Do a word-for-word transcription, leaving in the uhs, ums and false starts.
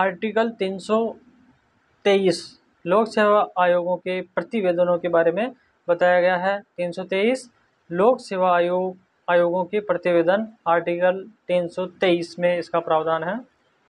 Article तीन सौ तेईस लोक सेवा आयोगों के प्रतिवेदनों के बारे में बताया गया है। तीन सौ तेईस लोक सेवा आयोग आयोगों के प्रतिवेदन आर्टिकल तीन सौ तेईस में इसका प्रावधान है।